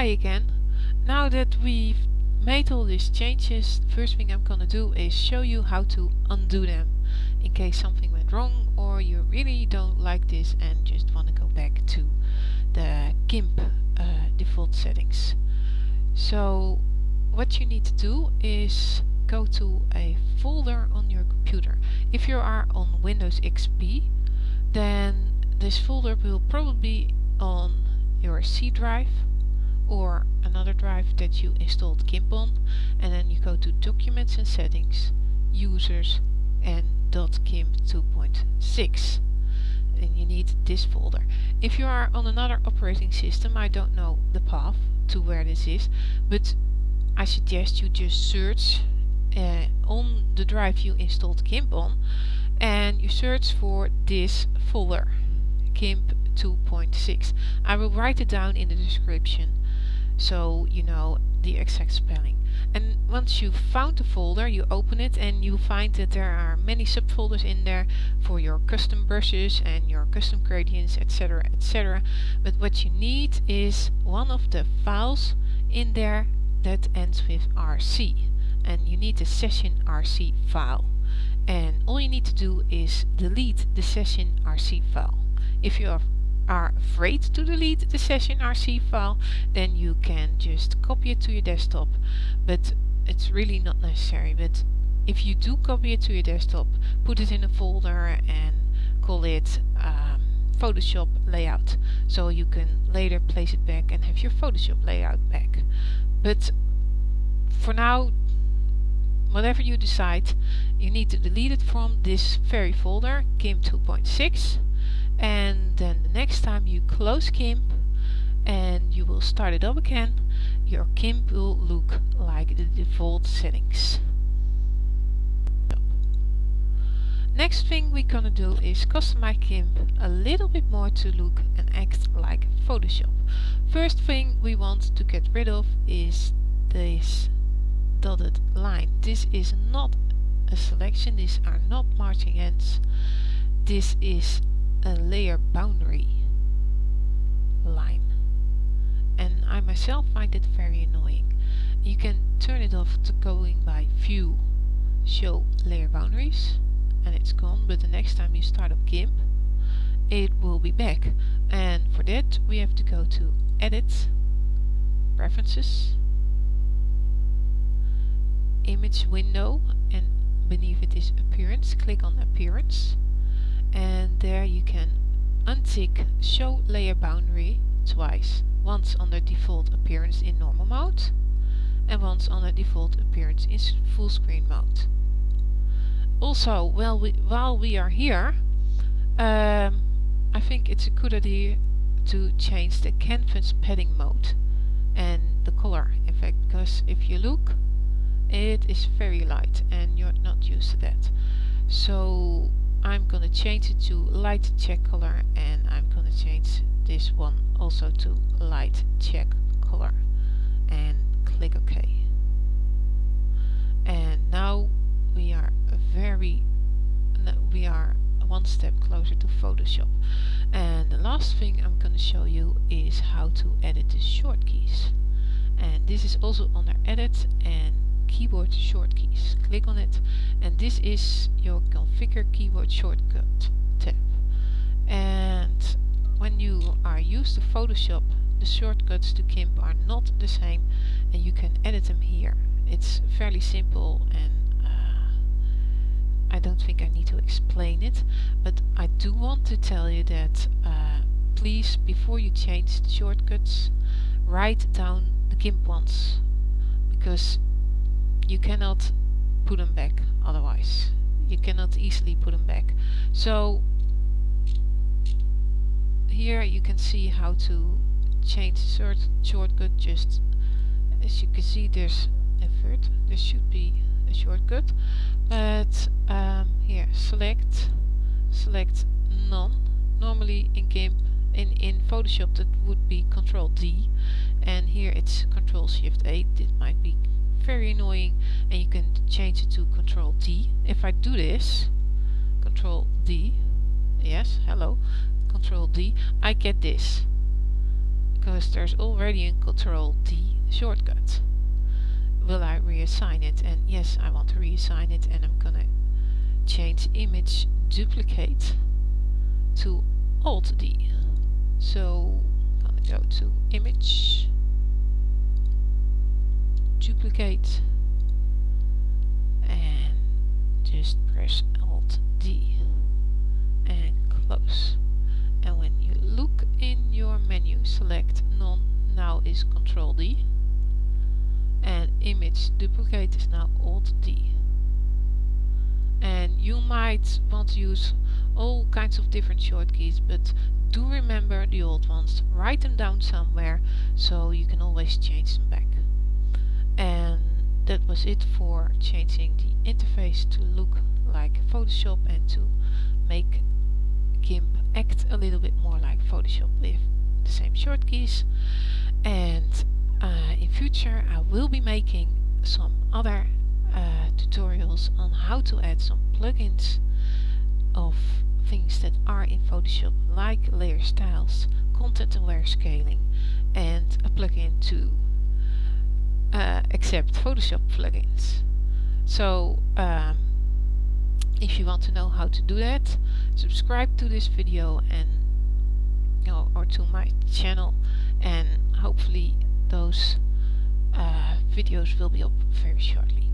Hi again. Now that we've made all these changes, the first thing I'm gonna do is show you how to undo them in case something went wrong or you really don't like this and just want to go back to the GIMP default settings. So what you need to do is go to a folder on your computer. If you are on Windows XP, then this folder will probably be on your C drive or another drive that you installed GIMP on, and then you go to Documents and Settings, Users, and .GIMP 2.6, and you need this folder. If you are on another operating system, I don't know the path to where this is, but I suggest you just search on the drive you installed GIMP on, and you search for this folder, GIMP 2.6. I will write it down in the description so you know the exact spelling. And once you've found the folder, you open it and you find that there are many subfolders in there for your custom brushes and your custom gradients, etc, etc. But what you need is one of the files in there that ends with RC, and you need the session RC file, and all you need to do is delete the session RC file. If you are afraid to delete the session RC file, then you can just copy it to your desktop, but it's really not necessary. But if you do copy it to your desktop, put it in a folder and call it Photoshop layout, so you can later place it back and have your Photoshop layout back. But for now, whatever you decide, you need to delete it from this very folder, GIMP 2.6. And then the next time you close GIMP and you will start it up again, your GIMP will look like the default settings. Next thing we're gonna do is customize GIMP a little bit more to look and act like Photoshop. First thing we want to get rid of is this dotted line. This is not a selection, these are not marching ends. This is a layer boundary line, and I myself find it very annoying. You can turn it off to going by View, Show Layer Boundaries, and it's gone, but the next time you start up GIMP it will be back. And for that we have to go to Edit, Preferences, Image Window, and beneath it is Appearance. Click on Appearance, and there you can untick Show Layer Boundary twice, once under default appearance in normal mode and once under default appearance in full screen mode. Also, while we are here, I think it's a good idea to change the canvas padding mode and the color, in fact, because if you look, it is very light and you're not used to that. So I'm gonna change it to light check color, and I'm gonna change this one also to light check color, and click OK. And now we are one step closer to Photoshop. And the last thing I'm gonna show you is how to edit the short keys. And this is also under Edit and Keyboard short keys. Click on it, and this is your Configure Keyboard Shortcut tab. And when you are used to Photoshop, the shortcuts to GIMP are not the same, and you can edit them here. It's fairly simple, and I don't think I need to explain it, but I do want to tell you that please, before you change the shortcuts, write down the GIMP ones, because you cannot put them back otherwise. You cannot easily put them back. So here you can see how to change the shortcut. Just as you can see, there's invert. There should be a shortcut, but here select none. Normally in GIMP, in Photoshop, that would be Ctrl+D, and here it's Ctrl+Shift+A. It might be very annoying, and you can change it to Ctrl+D. If I do this, Ctrl+D, yes, hello, Ctrl+D, I get this. because there's already a Ctrl+D shortcut. Will I reassign it? And yes, I want to reassign it, and I'm gonna change image duplicate to Alt+D. So I'm gonna go to image duplicate and just press Alt+D and close. And when you look in your menu, select none. Now is Ctrl+D, and image duplicate is now Alt+D. And you might want to use all kinds of different shortcuts, but do remember the old ones. Write them down somewhere so you can always change them back. And that was it for changing the interface to look like Photoshop and to make GIMP act a little bit more like Photoshop with the same shortkeys. And in future I will be making some other tutorials on how to add some plugins of things that are in Photoshop, like layer styles, content aware scaling, and a plugin to accept Photoshop plugins. So if you want to know how to do that, subscribe to this video and or to my channel, and hopefully those videos will be up very shortly.